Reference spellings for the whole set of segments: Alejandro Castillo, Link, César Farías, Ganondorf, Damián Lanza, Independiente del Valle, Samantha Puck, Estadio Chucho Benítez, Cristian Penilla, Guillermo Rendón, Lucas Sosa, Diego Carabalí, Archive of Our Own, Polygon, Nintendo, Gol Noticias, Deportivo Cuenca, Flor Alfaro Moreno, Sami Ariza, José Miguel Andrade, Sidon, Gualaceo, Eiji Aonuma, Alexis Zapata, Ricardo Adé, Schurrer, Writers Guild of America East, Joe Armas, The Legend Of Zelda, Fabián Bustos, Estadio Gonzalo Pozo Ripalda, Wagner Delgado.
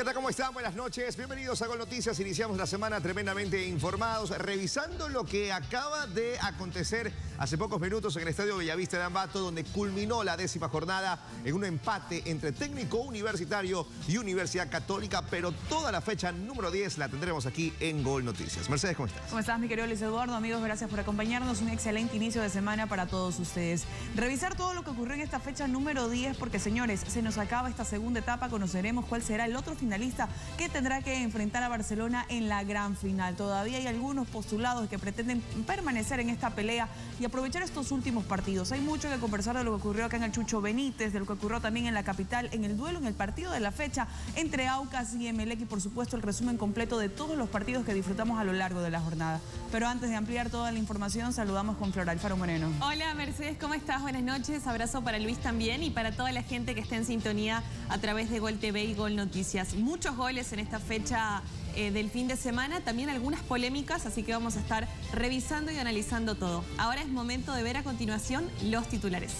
¿Qué tal? ¿Cómo están? Buenas noches. Bienvenidos a Gol Noticias. Iniciamos la semana tremendamente informados, revisando lo que acaba de acontecer hace pocos minutos en el Estadio Bellavista de Ambato, donde culminó la 10ª jornada en un empate entre Técnico Universitario y Universidad Católica, pero toda la fecha número 10 la tendremos aquí en Gol Noticias. Mercedes, ¿cómo estás? ¿Cómo estás, mi querido Luis Eduardo? Amigos, gracias por acompañarnos. Un excelente inicio de semana para todos ustedes. Revisar todo lo que ocurrió en esta fecha número 10, porque, señores, se nos acaba esta segunda etapa. Conoceremos cuál será el otro finalista que tendrá que enfrentar a Barcelona en la gran final. Todavía hay algunos postulados que pretenden permanecer en esta pelea y aprovechar estos últimos partidos. Hay mucho que conversar de lo que ocurrió acá en el Chucho Benítez, de lo que ocurrió también en la capital, en el duelo, en el partido de la fecha entre Aucas y Emelec, y por supuesto el resumen completo de todos los partidos que disfrutamos a lo largo de la jornada. Pero antes de ampliar toda la información, saludamos con Flor Alfaro Moreno. Hola, Mercedes, ¿cómo estás? Buenas noches, abrazo para Luis también y para toda la gente que está en sintonía a través de Gol TV y Gol Noticias. Muchos goles en esta fecha del fin de semana, también algunas polémicas, así que vamos a estar revisando y analizando todo. Ahora es momento de ver a continuación los titulares.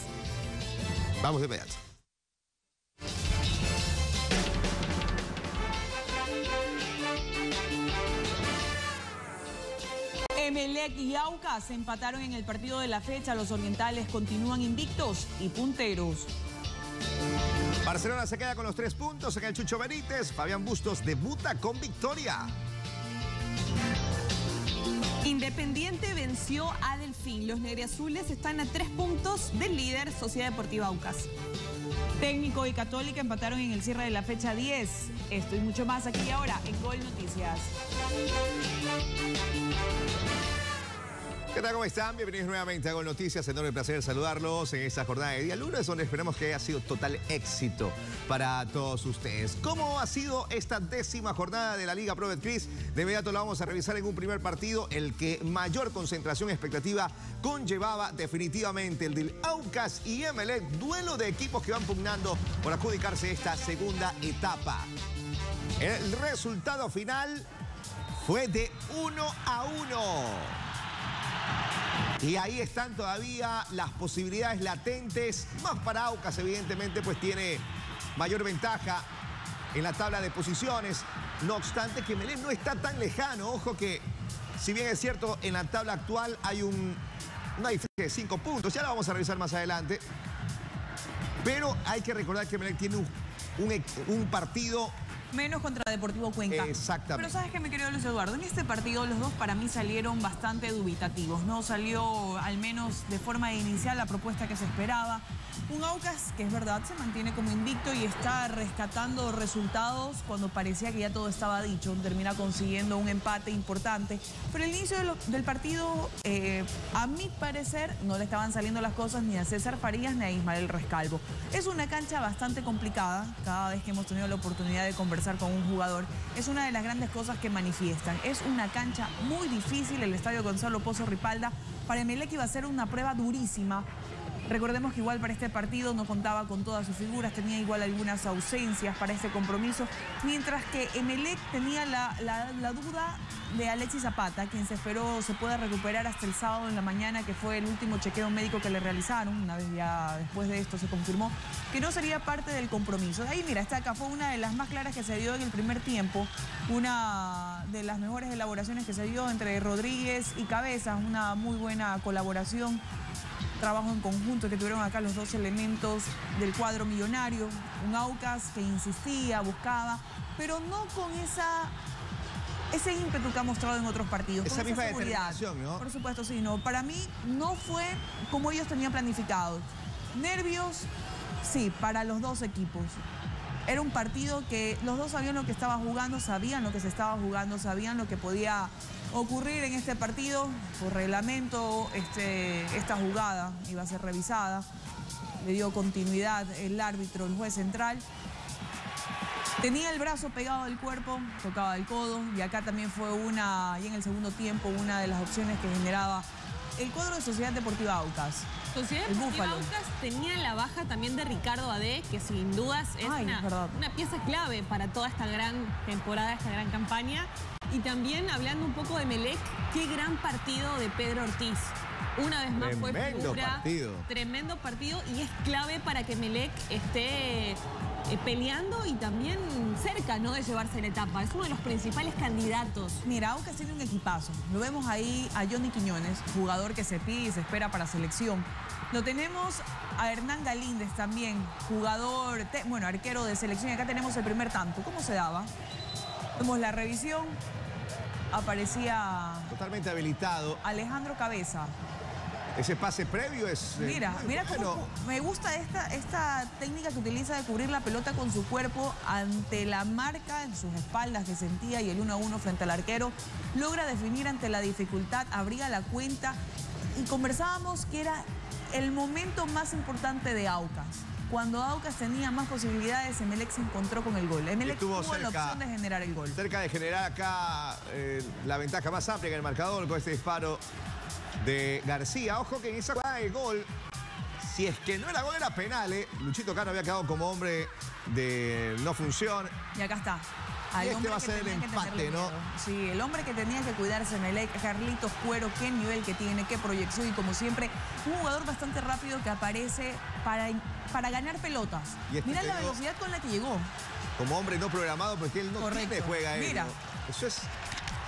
Vamos de inmediato. Emelec y Aucas empataron en el partido de la fecha. Los orientales continúan invictos y punteros. Barcelona se queda con los 3 puntos en el Chucho Benítez. Fabián Bustos debuta con victoria. Independiente venció a Delfín. Los negriazules están a 3 puntos del líder Sociedad Deportiva Aucas. Técnico y Católica empataron en el cierre de la fecha 10. Esto y mucho más aquí y ahora en Gol Noticias. ¿Qué tal? ¿Cómo están? Bienvenidos nuevamente a Gol Noticias. Enorme placer saludarlos en esta jornada de día lunes, donde esperemos que haya sido total éxito para todos ustedes. ¿Cómo ha sido esta 10ª jornada de la Liga Pro Betcris? De inmediato la vamos a revisar en un primer partido, el que mayor concentración expectativa conllevaba definitivamente, el del Aucas y Emelec, duelo de equipos que van pugnando por adjudicarse esta segunda etapa. El resultado final fue de 1-1. Y ahí están todavía las posibilidades latentes, más para Aucas, evidentemente, pues tiene mayor ventaja en la tabla de posiciones. No obstante que Emelec no está tan lejano. Ojo que, si bien es cierto, en la tabla actual hay una diferencia de 5 puntos, ya la vamos a revisar más adelante. Pero hay que recordar que Emelec tiene un partido menos contra Deportivo Cuenca. Exactamente. Pero ¿sabes qué, mi querido Luis Eduardo? En este partido los dos para mí salieron bastante dubitativos, ¿no? Salió al menos de forma inicial la propuesta que se esperaba. Un Aucas que es verdad se mantiene como invicto y está rescatando resultados cuando parecía que ya todo estaba dicho. Termina consiguiendo un empate importante. Pero el inicio del partido, a mi parecer, no le estaban saliendo las cosas ni a César Farías ni a Ismael Rescalvo. Es una cancha bastante complicada. Cada vez que hemos tenido la oportunidad de conversar con un jugador, es una de las grandes cosas que manifiestan. Es una cancha muy difícil. El estadio Gonzalo Pozo Ripalda para Emelec iba a ser una prueba durísima. Recordemos que igual para este partido no contaba con todas sus figuras, tenía igual algunas ausencias para este compromiso, mientras que Emelec tenía la duda de Alexis Zapata, quien se esperó se pueda recuperar hasta el sábado en la mañana, que fue el último chequeo médico que le realizaron. Una vez ya después de esto se confirmó que no sería parte del compromiso. Ahí mira, esta acá fue una de las más claras que se dio en el primer tiempo, una de las mejores elaboraciones que se dio entre Rodríguez y Cabezas, una muy buena colaboración, trabajo en conjunto que tuvieron acá los dos elementos del cuadro millonario. Un Aucas que insistía, buscaba, pero no con ese ímpetu que ha mostrado en otros partidos. Esa misma determinación, ¿no? Por supuesto, sí, no. Para mí no fue como ellos tenían planificado. Nervios, sí, para los dos equipos. Era un partido que los dos sabían lo que estaba jugando, sabían lo que se estaba jugando, sabían lo que podía ocurrir en este partido. Por reglamento, esta jugada iba a ser revisada. Le dio continuidad el árbitro, el juez central. Tenía el brazo pegado al cuerpo, tocaba el codo, y acá también fue y en el segundo tiempo, una de las opciones que generaba el cuadro de Sociedad Deportiva Aucas. Sociedad Deportiva Aucas tenía la baja también de Ricardo Adé, que sin dudas es una pieza clave para toda esta gran temporada, esta gran campaña. Y también, hablando un poco de Emelec, qué gran partido de Pedro Ortiz. Una vez más fue figura. Tremendo partido. Y es clave para que Melec esté peleando y también cerca, ¿no?, de llevarse la etapa. Es uno de los principales candidatos. Mira, Aucas tiene un equipazo. Lo vemos ahí a Johnny Quiñones, jugador que se pide y se espera para selección. Lo tenemos a Hernán Galíndez también, jugador, bueno, arquero de selección. Y acá tenemos el primer tanto. ¿Cómo se daba? Vemos la revisión. Aparecía totalmente habilitado Alejandro Cabeza. Ese pase previo es... Mira, mira cómo me gusta esta técnica que utiliza de cubrir la pelota con su cuerpo ante la marca en sus espaldas que sentía, y el 1-1 frente al arquero. Logra definir ante la dificultad, abría la cuenta, y conversábamos que era el momento más importante de Aucas. Cuando Aucas tenía más posibilidades, Emelec se encontró con el gol. Emelec tuvo cerca, la opción de generar el gol. Cerca de generar acá la ventaja más amplia en el marcador con este disparo de García. Ojo que en esa jugada de gol, si es que no era gol, era penal. Luchito Cano había quedado como hombre de no función. Y acá está. Y este va a ser el empate, ¿no? Sí, el hombre que tenía que cuidarse, Melec, Carlitos Cuero. Qué nivel que tiene, qué proyección, y como siempre, un jugador bastante rápido que aparece para ganar pelotas. Mira la velocidad con la que llegó. Como hombre no programado, porque él no tiene juega él. Mira. Eso es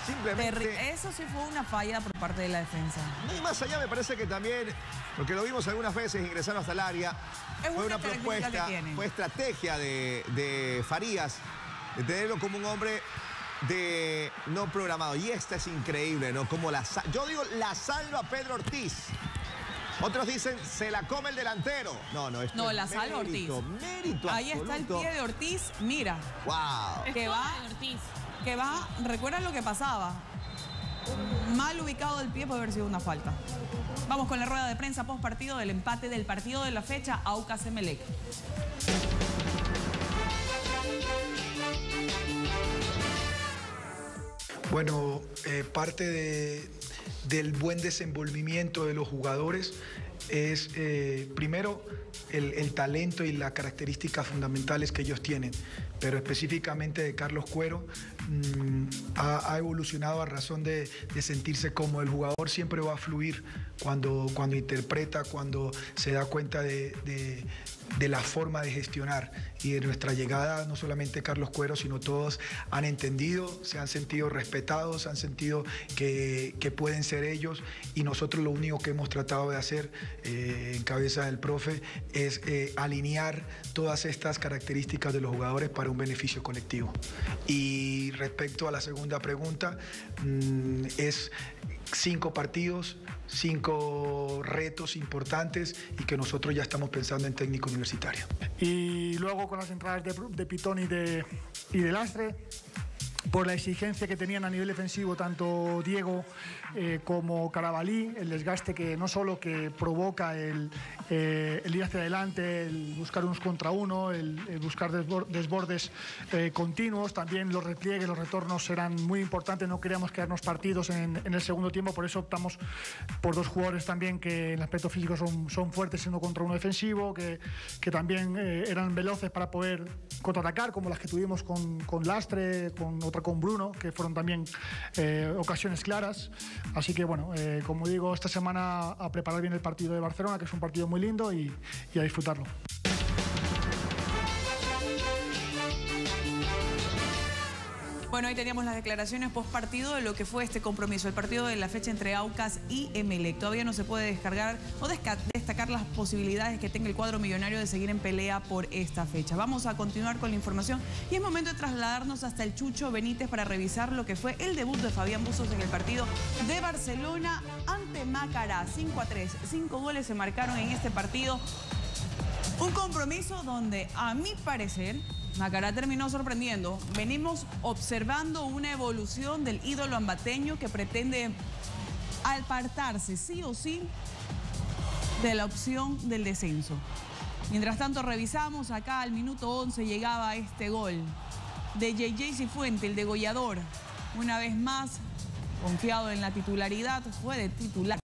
simplemente... Eso sí fue una falla por parte de la defensa. Y más allá me parece que también, porque lo vimos algunas veces ingresar hasta el área, fue una propuesta, fue estrategia de Farías, de tenerlo como un hombre de no programado. Y esta es increíble, ¿no? Como la yo digo, la salva Pedro Ortiz. Otros dicen, se la come el delantero. No, no, esto no, la salva Ortiz. Mérito ahí absoluto. Está el pie de Ortiz, mira. ¡Wow! Que va, ¿recuerdan lo que pasaba? Mal ubicado el pie, puede haber sido una falta. Vamos con la rueda de prensa post partido del empate del partido de la fecha, Aucas Emelec. Bueno, parte del buen desenvolvimiento de los jugadores es, primero, el talento y las características fundamentales que ellos tienen. Pero específicamente de Carlos Cuero, ha evolucionado a razón de sentirse como el jugador siempre va a fluir cuando interpreta, cuando se da cuenta de la forma de gestionar. Y de nuestra llegada, no solamente Carlos Cuero, sino todos han entendido, se han sentido respetados, han sentido que pueden ser ellos, y nosotros lo único que hemos tratado de hacer en cabeza del profe es alinear todas estas características de los jugadores para un beneficio colectivo. Y respecto a la segunda pregunta, es 5 partidos, 5 retos importantes, y que nosotros ya estamos pensando en técnico universitario. Y luego con las entradas de Pitón y de Lastre, por la exigencia que tenían a nivel defensivo tanto Diego como Carabalí, el desgaste que no solo que provoca el ir hacia adelante, el buscar unos contra uno, el buscar desbordes continuos, también los repliegues, los retornos eran muy importantes, no queríamos quedarnos partidos en el segundo tiempo, por eso optamos por dos jugadores también que en el aspecto físico son fuertes, uno contra uno defensivo, que también eran veloces para poder contraatacar, como las que tuvimos con Lastre, con otra con Bruno, que fueron también ocasiones claras. Así que bueno, como digo, esta semana a preparar bien el partido de Barcelona, que es un partido muy lindo, y a disfrutarlo. Bueno, ahí teníamos las declaraciones post partido de lo que fue este compromiso, el partido de la fecha entre Aucas y Emelec. Todavía no se puede descargar o destacar las posibilidades que tenga el cuadro millonario de seguir en pelea por esta fecha. Vamos a continuar con la información, y es momento de trasladarnos hasta el Chucho Benítez para revisar lo que fue el debut de Fabián Bustos en el partido de Barcelona ante Macará. 5-3, 5 goles se marcaron en este partido. Un compromiso donde, a mi parecer, Macará terminó sorprendiendo. Venimos observando una evolución del ídolo ambateño, que pretende apartarse sí o sí de la opción del descenso. Mientras tanto, revisamos acá al minuto 11 llegaba este gol de JJ Cifuentes, el degollador. Una vez más, confiado en la titularidad, fue de titular.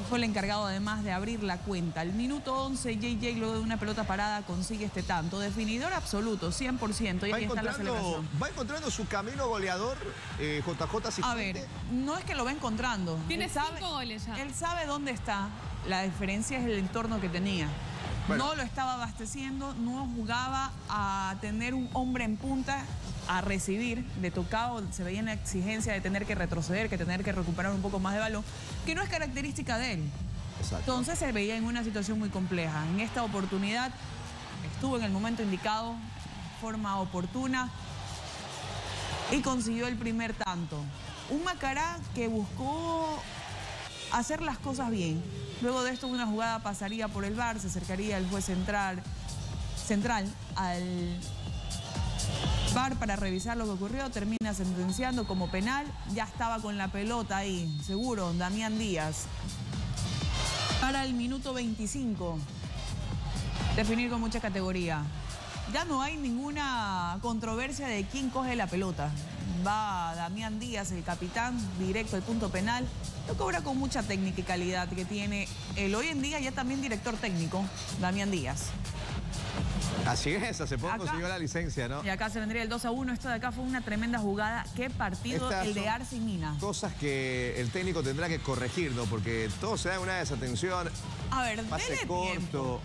Y fue el encargado además de abrir la cuenta. Al minuto 11, JJ, luego de una pelota parada, consigue este tanto. Definidor absoluto, 100%. Y ahí está la celebración. Va encontrando su camino goleador, JJ Cifuentes. A ver, no es que lo va encontrando. Tiene 5 goles ya. Él sabe dónde está. La diferencia es el entorno que tenía. Bueno. No lo estaba abasteciendo, no jugaba a tener un hombre en punta a recibir, de tocado, se veía en la exigencia de tener que retroceder, que tener que recuperar un poco más de balón, que no es característica de él. Exacto. Entonces se veía en una situación muy compleja. En esta oportunidad estuvo en el momento indicado, forma oportuna, y consiguió el primer tanto. Un Macará que buscó hacer las cosas bien. Luego de esto, una jugada pasaría por el VAR, se acercaría el juez central al VAR para revisar lo que ocurrió, termina sentenciando como penal, ya estaba con la pelota ahí, seguro, Damián Díaz. Para el minuto 25, definir con mucha categoría. Ya no hay ninguna controversia de quién coge la pelota. Va Damián Díaz, el capitán, directo al punto penal. Lo cobra con mucha técnica y calidad que tiene el hoy en día ya también director técnico, Damián Díaz. Así es, hace poco consiguió la licencia, ¿no? Y acá se vendría el 2-1. Esto de acá fue una tremenda jugada. Qué partido el de Arce y Mina. Cosas que el técnico tendrá que corregir, ¿no? Porque todo se da una desatención. A ver, pase corto. Tiempo.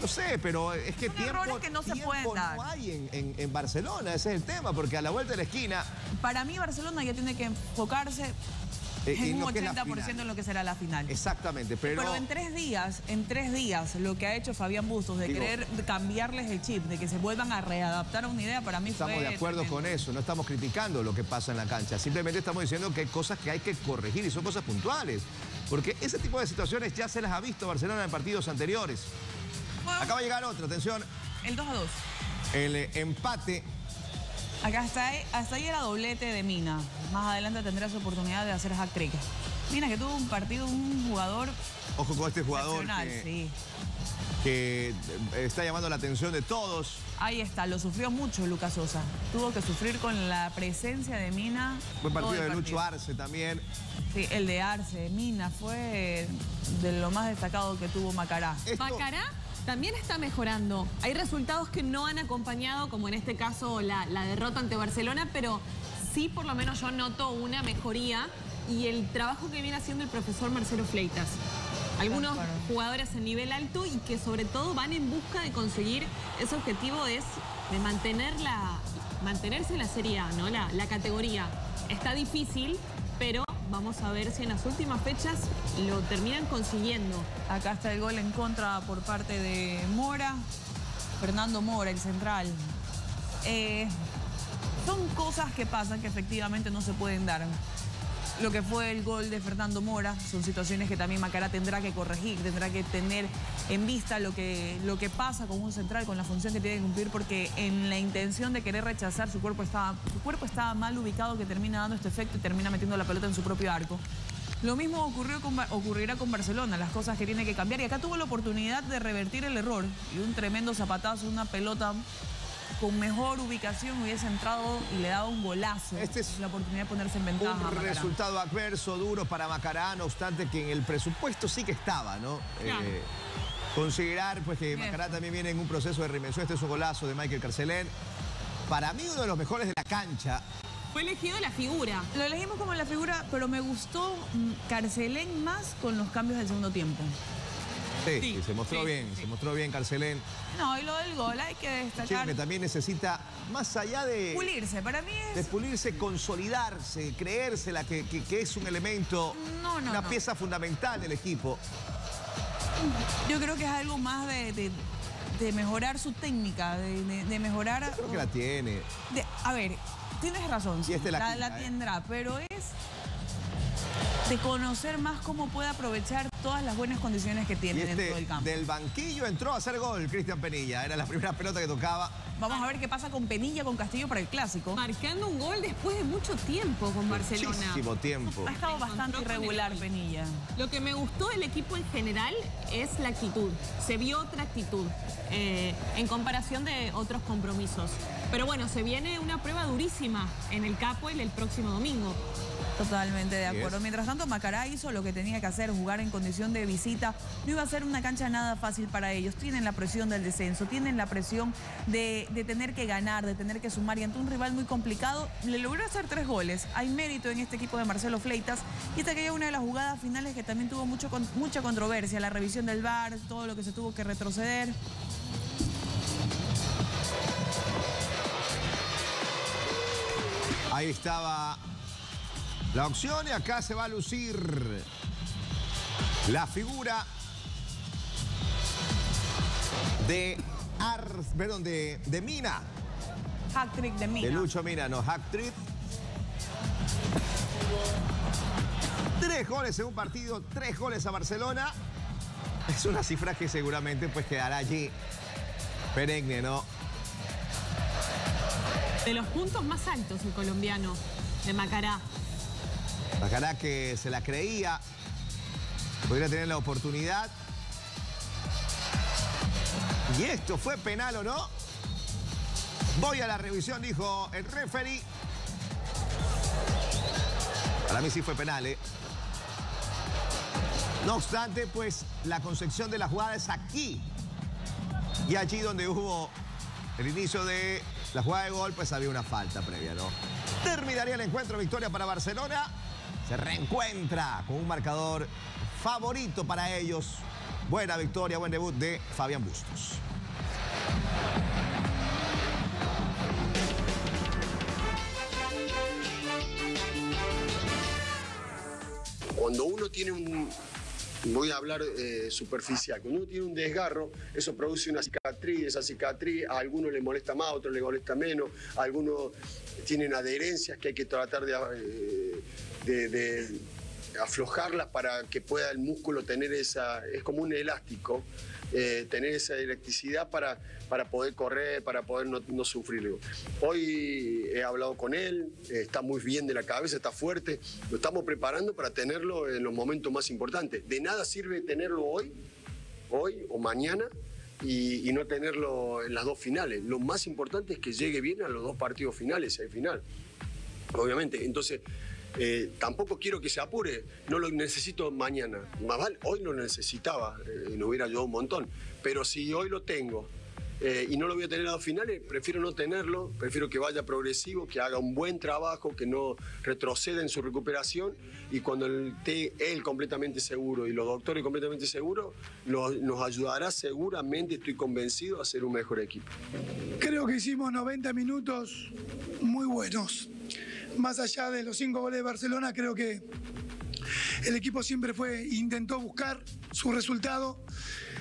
No sé, pero es que tiempo no hay en Barcelona, ese es el tema, porque a la vuelta de la esquina... Para mí Barcelona ya tiene que enfocarse en un 80% en lo que será la final. Exactamente, pero... Pero en tres días, lo que ha hecho Fabián Bustos de querer cambiarles el chip, de que se vuelvan a readaptar a una idea, para mí fue... Estamos de acuerdo con eso, no estamos criticando lo que pasa en la cancha, simplemente estamos diciendo que hay cosas que hay que corregir y son cosas puntuales, porque ese tipo de situaciones ya se las ha visto Barcelona en partidos anteriores. Acaba de llegar otro, atención. El 2-2. El empate. Acá hasta ahí era doblete de Mina. Más adelante tendrá su oportunidad de hacer hat-trick. Mina que tuvo un partido, un jugador... Ojo con este jugador que está llamando la atención de todos. Ahí está, lo sufrió mucho Lucas Sosa. Tuvo que sufrir con la presencia de Mina. Buen partido de Lucho Arce también. Sí, el de Arce, Mina, fue de lo más destacado que tuvo Macará. ¿Macará? También está mejorando. Hay resultados que no han acompañado, como en este caso la derrota ante Barcelona, pero sí, por lo menos yo noto una mejoría y el trabajo que viene haciendo el profesor Marcelo Fleitas. Algunos jugadores en nivel alto y que sobre todo van en busca de conseguir ese objetivo, es de mantenerse en la Serie A, ¿no? La categoría. Está difícil, pero... Vamos a ver si en las últimas fechas lo terminan consiguiendo. Acá está el gol en contra por parte de Mora. Fernando Mora, el central. Son cosas que pasan que efectivamente no se pueden dar. Lo que fue el gol de Fernando Mora son situaciones que también Macará tendrá que corregir, tendrá que tener en vista lo que pasa con un central, con la función que tiene que cumplir, porque en la intención de querer rechazar su cuerpo estaba mal ubicado, que termina dando este efecto y termina metiendo la pelota en su propio arco. Lo mismo ocurrirá con Barcelona, las cosas que tiene que cambiar, y acá tuvo la oportunidad de revertir el error y un tremendo zapatazo, una pelota... Con mejor ubicación hubiese entrado y le daba un golazo. Esta es la oportunidad de ponerse en ventaja. Un resultado adverso, duro para Macará, no obstante que en el presupuesto sí que estaba, ¿no? Claro. Considerar pues que Macará también viene en un proceso de reinvención. Este es un golazo de Michael Carcelén. Para mí uno de los mejores de la cancha. Fue elegido la figura. Lo elegimos como la figura, pero me gustó Carcelén más con los cambios del segundo tiempo. Sí, se mostró bien Carcelén. No, y lo del gol hay que destacar. Sí, que también necesita, más allá de... Pulirse, para mí es... De pulirse, consolidarse, creérsela, que es un elemento, una pieza fundamental del equipo. Yo creo que es algo más de mejorar su técnica, de mejorar... Yo creo que la tiene. A ver, tienes razón, y este la tendrá, pero es... de conocer más cómo puede aprovechar todas las buenas condiciones que tiene dentro del campo. Del banquillo entró a hacer gol Cristian Penilla, era la primera pelota que tocaba. Vamos a ver qué pasa con Penilla, con Castillo para el Clásico. Marcando un gol después de mucho tiempo con Barcelona. Muchísimo tiempo. Ha estado bastante irregular Penilla. Lo que me gustó del equipo en general es la actitud. Se vio otra actitud en comparación de otros compromisos. Pero bueno, se viene una prueba durísima en el Capo el próximo domingo. Totalmente de acuerdo. Mientras tanto, Macará hizo lo que tenía que hacer, jugar en condición de visita. No iba a ser una cancha nada fácil para ellos. Tienen la presión del descenso, tienen la presión de tener que ganar, de tener que sumar. Y ante un rival muy complicado, le logró hacer 3 goles. Hay mérito en este equipo de Marcelo Fleitas. Y esta que llega una de las jugadas finales que también tuvo mucha controversia. La revisión del VAR, todo lo que se tuvo que retroceder. Ahí estaba la opción y acá se va a lucir la figura de Mina. Hat-trick de Mina. De Lucho Mina, no, hat-trick. 3 goles en un partido, 3 goles a Barcelona. Es una cifra que seguramente pues quedará allí perenne, ¿no? De los puntos más altos el colombiano de Macará. Macará que se la creía, podría tener la oportunidad. Y esto fue penal o no. Voy a la revisión, dijo el referee. Para mí sí fue penal, ¿eh? No obstante, pues la concepción de la jugada es aquí. Y allí donde hubo el inicio de la jugada de gol, pues había una falta previa, ¿no? Terminaría el encuentro, victoria para Barcelona. Se reencuentra con un marcador favorito para ellos. Buena victoria, buen debut de Fabián Bustos. Cuando uno tiene un, voy a hablar superficial, cuando uno tiene un desgarro, eso produce una cicatriz, esa cicatriz a algunos le molesta más, a otros le molesta menos, a algunos tienen adherencias que hay que tratar de aflojarlas para que pueda el músculo tener esa, es como un elástico, tener esa elasticidad para poder correr, para poder no sufrirlo. Hoy he hablado con él, está muy bien de la cabeza, está fuerte, lo estamos preparando para tenerlo en los momentos más importantes. De nada sirve tenerlo hoy o mañana y no tenerlo en las dos finales. Lo más importante es que llegue bien a los 2 partidos finales, al final, obviamente. Entonces, tampoco quiero que se apure, no lo necesito mañana. Más vale, hoy lo necesitaba, lo hubiera ayudado un montón. Pero si hoy lo tengo y no lo voy a tener a los finales, prefiero no tenerlo, prefiero que vaya progresivo, que haga un buen trabajo, que no retroceda en su recuperación y cuando esté él completamente seguro y los doctores completamente seguros, nos ayudará seguramente, estoy convencido, a ser un mejor equipo. Creo que hicimos 90 minutos muy buenos. Más allá de los 5 goles de Barcelona, creo que el equipo siempre intentó buscar su resultado.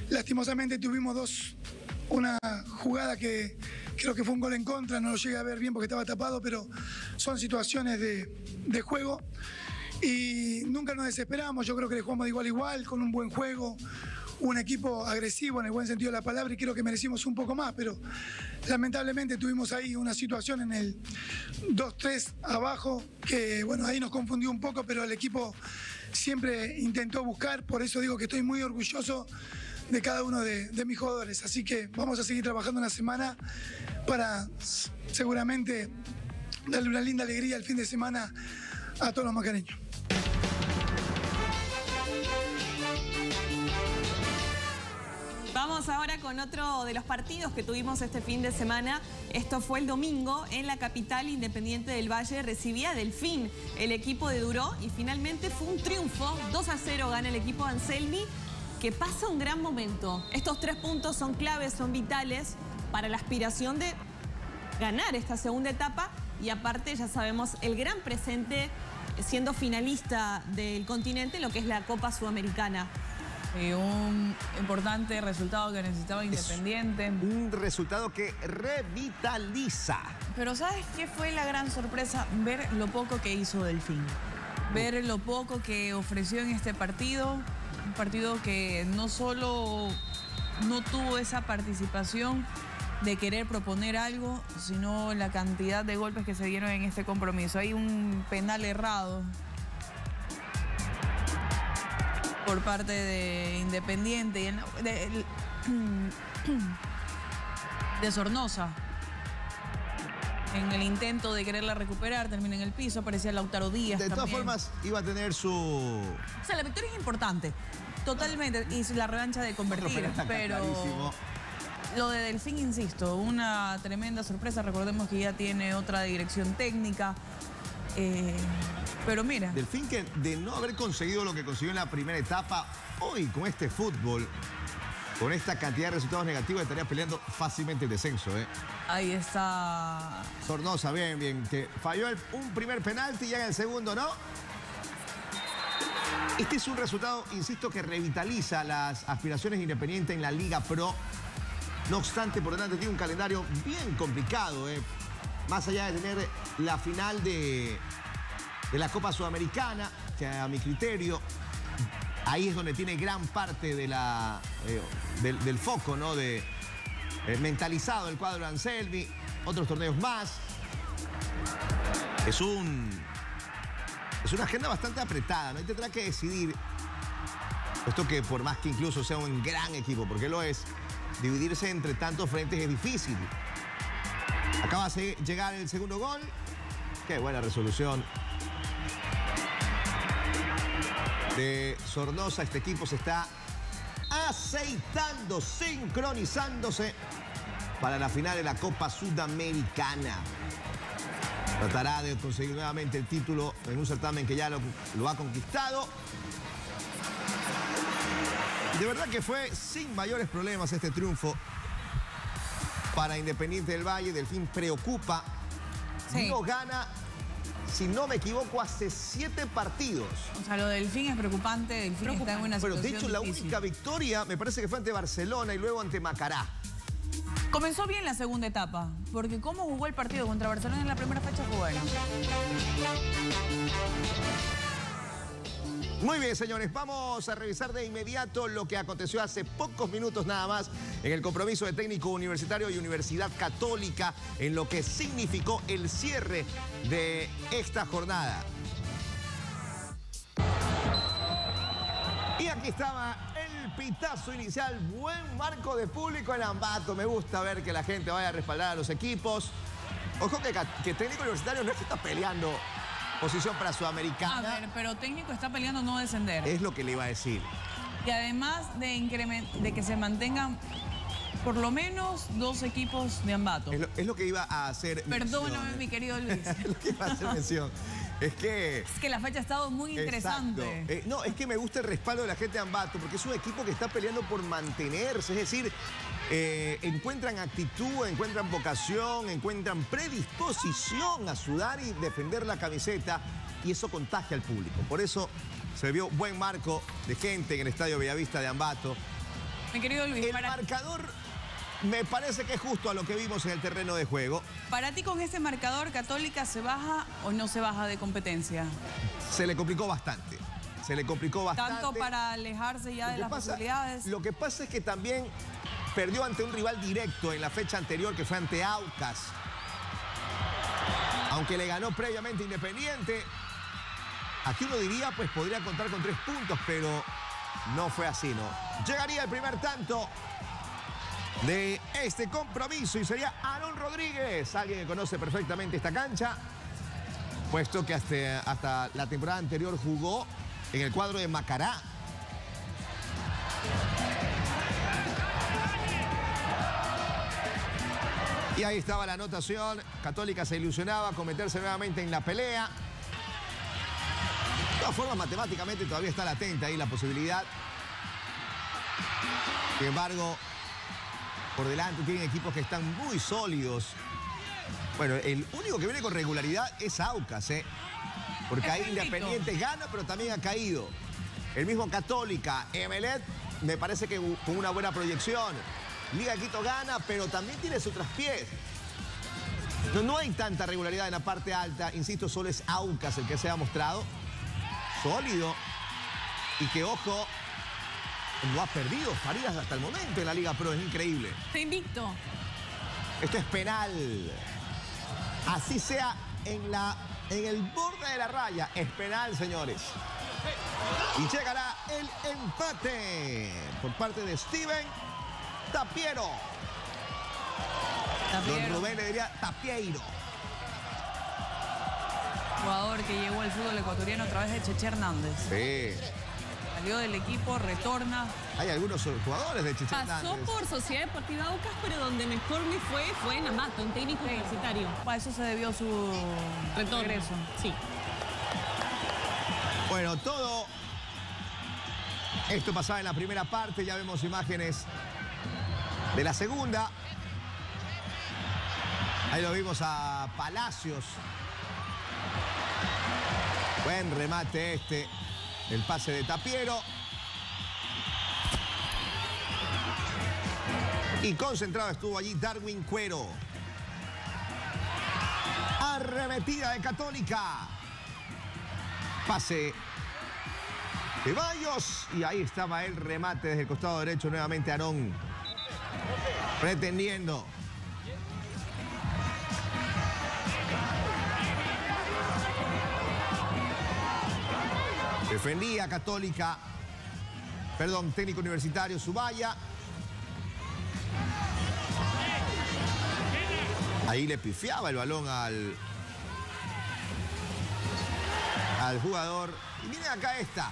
Lastimosamente tuvimos una jugada que creo que fue un gol en contra, no lo llegué a ver bien porque estaba tapado, pero son situaciones de juego. Y nunca nos desesperamos, yo creo que le jugamos de igual a igual, con un buen juego, un equipo agresivo en el buen sentido de la palabra y creo que merecimos un poco más, pero lamentablemente tuvimos ahí una situación en el 2-3 abajo que, bueno, ahí nos confundió un poco, pero el equipo siempre intentó buscar, por eso digo que estoy muy orgulloso de cada uno de mis jugadores, así que vamos a seguir trabajando una semana para seguramente darle una linda alegría el fin de semana a todos los macareños. Vamos ahora con otro de los partidos que tuvimos este fin de semana. Esto fue el domingo en la capital. Independiente del Valle recibía Delfín, el equipo de Duró, y finalmente fue un triunfo. 2-0 gana el equipo de Anselmi, que pasa un gran momento. Estos 3 puntos son claves, son vitales para la aspiración de ganar esta segunda etapa y aparte ya sabemos el gran presente siendo finalista del continente, lo que es la Copa Sudamericana. Un importante resultado que necesitaba Independiente. Un resultado que revitaliza. Pero ¿sabes qué fue la gran sorpresa? Ver lo poco que hizo Delfín. Ver lo poco que ofreció en este partido. Un partido que no solo no tuvo esa participación de querer proponer algo, sino la cantidad de golpes que se dieron en este compromiso. Hay un penal errado por parte de Independiente y de Sornoza. en el intento de quererla recuperar, termina en el piso, aparecía Lautaro Díaz. De todas formas, iba a tener su... O sea, la victoria es importante, totalmente, y la revancha de convertir, pero... Clarísimo. Lo de Delfín, insisto, una tremenda sorpresa. Recordemos que ya tiene otra dirección técnica. Pero mira... Delfín, que de no haber conseguido lo que consiguió en la primera etapa, hoy con este fútbol, con esta cantidad de resultados negativos, estaría peleando fácilmente el descenso, ¿eh? Ahí está... Sornoza, bien, bien. Que falló un primer penalti y ya en el segundo, ¿no? Este es un resultado, insisto, que revitaliza las aspiraciones independientes en la Liga Pro. No obstante, por delante tiene un calendario bien complicado, ¿eh? Más allá de tener la final de la Copa Sudamericana, que a mi criterio, ahí es donde tiene gran parte de la, del foco, ¿no? De, mentalizado el cuadro de Anselmi, otros torneos más. Es una agenda bastante apretada, ¿no? Y tendrá que decidir, puesto que por más que incluso sea un gran equipo, porque lo es, dividirse entre tantos frentes es difícil. Acaba de llegar el segundo gol. Qué buena resolución de Sornoza. Este equipo se está aceitando, sincronizándose para la final de la Copa Sudamericana. Tratará de conseguir nuevamente el título en un certamen que ya lo ha conquistado. De verdad que fue sin mayores problemas este triunfo para Independiente del Valle. Delfín preocupa, sí. No gana, si no me equivoco, hace 7 partidos. O sea, lo de Delfín es preocupante. Delfín preocupante. Está en una situación difícil. La única victoria me parece que fue ante Barcelona y luego ante Macará. Comenzó bien la segunda etapa, porque cómo jugó el partido contra Barcelona en la primera fecha jugaron. Muy bien, señores, vamos a revisar de inmediato lo que aconteció hace pocos minutos nada más en el compromiso de Técnico Universitario y Universidad Católica, en lo que significó el cierre de esta jornada. Y aquí estaba el pitazo inicial, buen marco de público en Ambato. Me gusta ver que la gente vaya a respaldar a los equipos. Ojo que Técnico Universitario no es que está peleando posición para Sudamericana. A ver, pero Técnico está peleando no descender. Es lo que le iba a decir. Y además de que se mantengan por lo menos 2 equipos de Ambato. Es lo que iba a hacer. Perdóname, mención, mi querido Luis. Es lo que iba a hacer mención. Es que la fecha ha estado muy interesante. No, es que me gusta el respaldo de la gente de Ambato, porque es un equipo que está peleando por mantenerse. Es decir, encuentran actitud, encuentran vocación, encuentran predisposición a sudar y defender la camiseta, y eso contagia al público. Por eso se vio buen marco de gente en el Estadio Bellavista de Ambato. Mi querido Luis, el marcador me parece que es justo a lo que vimos en el terreno de juego. Para ti, con ese marcador, ¿Católica se baja o no se baja de competencia? Se le complicó bastante. Se le complicó bastante. Tanto para alejarse ya de las posibilidades. Lo que pasa es que también perdió ante un rival directo en la fecha anterior, que fue ante Aucas. Aunque le ganó previamente Independiente, aquí uno diría, pues podría contar con 3 puntos, pero no fue así, ¿no? Llegaría el primer tanto de este compromiso y sería Aarón Rodríguez, alguien que conoce perfectamente esta cancha, puesto que hasta la temporada anterior jugó en el cuadro de Macará. Y ahí estaba la anotación. Católica se ilusionaba con meterse nuevamente en la pelea. De todas formas, matemáticamente todavía está latente ahí la posibilidad. Sin embargo, por delante tienen equipos que están muy sólidos. Bueno, el único que viene con regularidad es Aucas, ¿eh? Porque ahí Independiente gana, pero también ha caído. El mismo Católica, Emelec, me parece que con una buena proyección. Liga Quito gana, pero también tiene su traspiés. No hay tanta regularidad en la parte alta. Insisto, solo es Aucas el que se ha mostrado sólido. Y que, ojo, no ha perdido Farías hasta el momento en la Liga Pro. Es increíble. Está invicto. Esto es penal. Así sea en el borde de la raya. Es penal, señores. Y llegará el empate por parte de Steven Tapiero. Don Rubén le diría Tapiero. jugador que llegó al fútbol ecuatoriano a través de Cheche Hernández. Sí. Salió del equipo, retorna. Hay algunos jugadores de Cheche Hernández. Pasó por Sociedad Deportiva Aucas, pero donde mejor me fue en Amato, un técnico universitario. A eso se debió su regreso. Sí. Bueno, todo esto pasaba en la primera parte. Ya vemos imágenes de la segunda. Ahí lo vimos a Palacios. Buen remate este. El pase de Tapiero. Y concentrado estuvo allí Darwin Cuero. Arremetida de Católica. Pase de Bayos. Y ahí estaba el remate desde el costado derecho. Nuevamente Aarón. Pretendiendo. Defendía Católica, perdón, técnico universitario Zubaya. Ahí le pifiaba el balón al jugador. Y miren acá esta.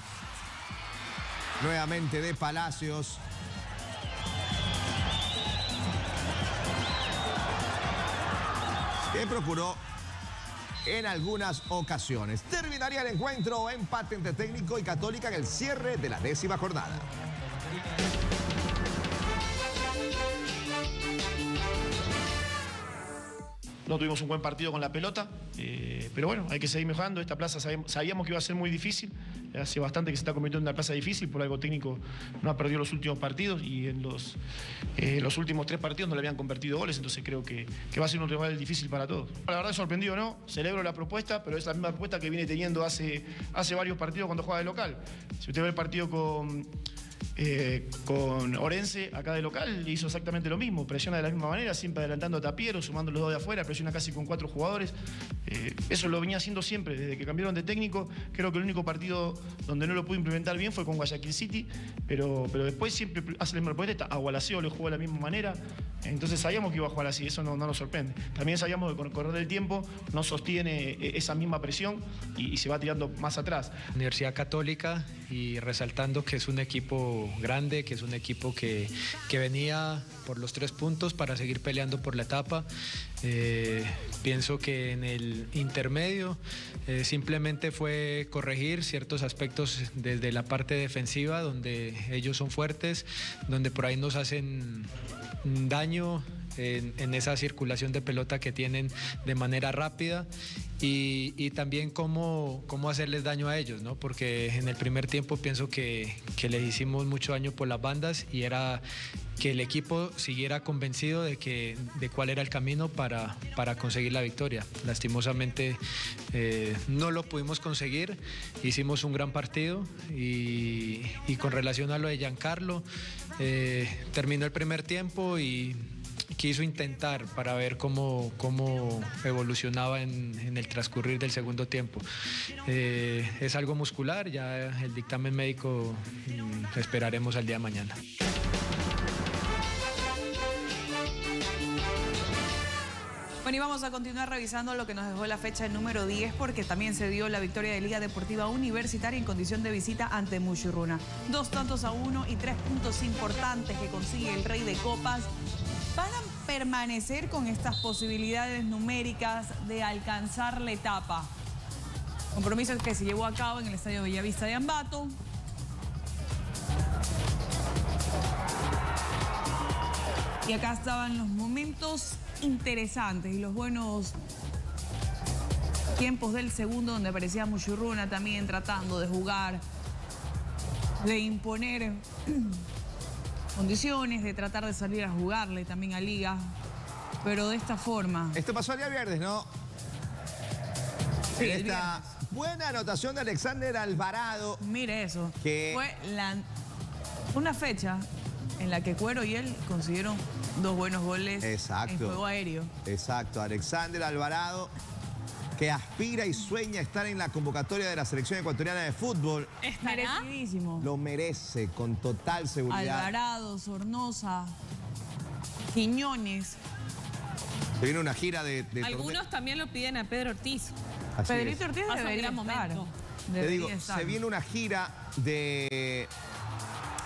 Nuevamente de Palacios. Que procuró en algunas ocasiones. Terminaría el encuentro, empate entre Técnico y Católica en el cierre de la 10ª jornada. No tuvimos un buen partido con la pelota, pero bueno, hay que seguir mejorando. Esta plaza sabíamos que iba a ser muy difícil. Hace bastante que se está convirtiendo en una plaza difícil, por algo Técnico no ha perdido los últimos partidos y en los últimos 3 partidos no le habían convertido goles, entonces creo que va a ser un rival difícil para todos. La verdad, sorprendido, ¿no? Celebro la propuesta, pero es la misma propuesta que viene teniendo hace varios partidos cuando juega de local. Si usted ve el partido con Orense, acá de local, hizo exactamente lo mismo, presiona de la misma manera, siempre adelantando a Tapiero, sumando los 2 de afuera, presiona casi con 4 jugadores. Eso lo venía haciendo siempre, desde que cambiaron de técnico. Creo que el único partido donde no lo pudo implementar bien fue con Guayaquil City, pero después siempre hace la misma propuesta. A Gualaceo le jugó de la misma manera, entonces sabíamos que iba a jugar así, eso no nos sorprende. También sabíamos que con el correr del tiempo no sostiene esa misma presión y se va tirando más atrás. Universidad Católica, y resaltando que es un equipo grande, que es un equipo que venía por los 3 puntos para seguir peleando por la etapa. Pienso que en el intermedio simplemente fue corregir ciertos aspectos desde la parte defensiva, donde ellos son fuertes, donde por ahí nos hacen daño en esa circulación de pelota que tienen de manera rápida, y también cómo hacerles daño a ellos, ¿no? Porque en el primer tiempo pienso que les hicimos mucho daño por las bandas, y era que el equipo siguiera convencido de cuál era el camino para conseguir la victoria. Lastimosamente no lo pudimos conseguir, hicimos un gran partido, y con relación a lo de Giancarlo, terminó el primer tiempo y quiso intentar para ver cómo evolucionaba en el transcurrir del segundo tiempo. Es algo muscular, ya el dictamen médico esperaremos al día de mañana. Bueno, y vamos a continuar revisando lo que nos dejó la fecha número 10, porque también se dio la victoria de Liga Deportiva Universitaria en condición de visita ante Mushuc Runa. 2-1 y 3 puntos importantes que consigue el Rey de Copas. ¿Van a permanecer con estas posibilidades numéricas de alcanzar la etapa? Compromiso que se llevó a cabo en el Estadio Bellavista de Ambato. Y acá estaban los momentos interesantes y los buenos tiempos del segundo, donde aparecía Mushuc Runa también tratando de jugar, de imponer condiciones, de tratar de salir a jugarle también a Liga, pero de esta forma. Esto pasó el día viernes, ¿no? Sí, esta buena anotación de Alexander Alvarado. Mire eso. Que fue una fecha en la que Cuero y él consiguieron 2 buenos goles. Exacto. En juego aéreo. Exacto. Alexander Alvarado, que aspira y sueña estar en la convocatoria de la selección ecuatoriana de fútbol. ¿Estará? Merecidísimo. Lo merece con total seguridad. Alvarado, Sornoza, Quiñones, Se viene una gira de algunos también lo piden a Pedro Ortiz. Pedrito Ortiz debería estar. Te digo, se viene una gira de...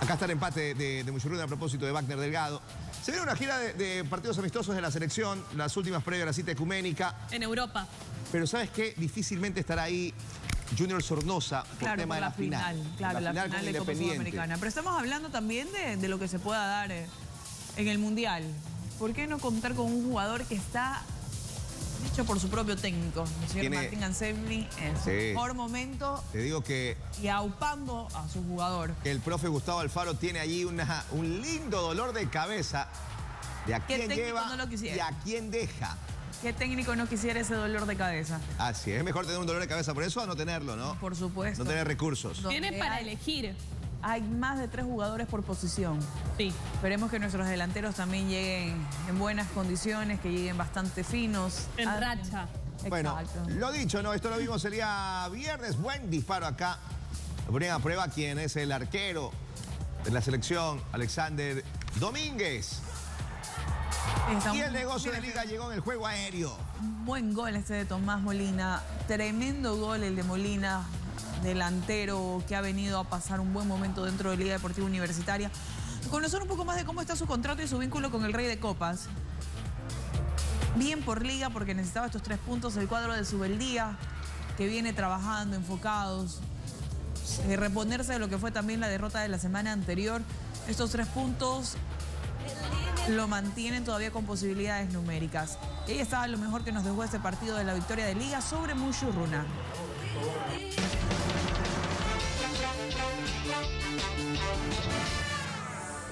Acá está el empate de Mushuc Runa a propósito de Wagner Delgado. Se viene una gira de partidos amistosos de la selección, las últimas previas a la cita ecuménica. En Europa. Pero ¿sabes qué? Difícilmente estará ahí Junior Sornoza por tema de la final. Claro, la final de Copa Sudamericana. Pero estamos hablando también de lo que se pueda dar en el Mundial. ¿Por qué no contar con un jugador que está dicho por su propio técnico? El señor Martín Anselmi en su mejor momento. Te digo que... Y aupando a su jugador. El profe Gustavo Alfaro tiene allí un lindo dolor de cabeza de a quién lleva y a quién deja. ¿Qué técnico no quisiera ese dolor de cabeza? Así es mejor tener un dolor de cabeza por eso a no tenerlo, ¿no? Por supuesto. No tener recursos. Tiene para elegir. Hay más de 3 jugadores por posición. Sí. Esperemos que nuestros delanteros también lleguen en buenas condiciones, que lleguen bastante finos. En racha. Exacto. Bueno, lo dicho, ¿no? Esto lo vimos el día viernes. Buen disparo acá. Lo ponían a prueba quien es el arquero de la selección, Alexander Domínguez. Y el negocio de Liga llegó en el juego aéreo. Buen gol este de Tomás Molina. Tremendo gol el de Molina, delantero que ha venido a pasar un buen momento dentro de Liga Deportiva Universitaria. Conocer un poco más de cómo está su contrato y su vínculo con el Rey de Copas. Bien por Liga porque necesitaba estos 3 puntos. El cuadro de Subeldía que viene trabajando, enfocados. Reponerse de lo que fue también la derrota de la semana anterior. Estos 3 puntos lo mantienen todavía con posibilidades numéricas. Y ahí estaba lo mejor que nos dejó este partido de la victoria de Liga sobre Mushuc Runa.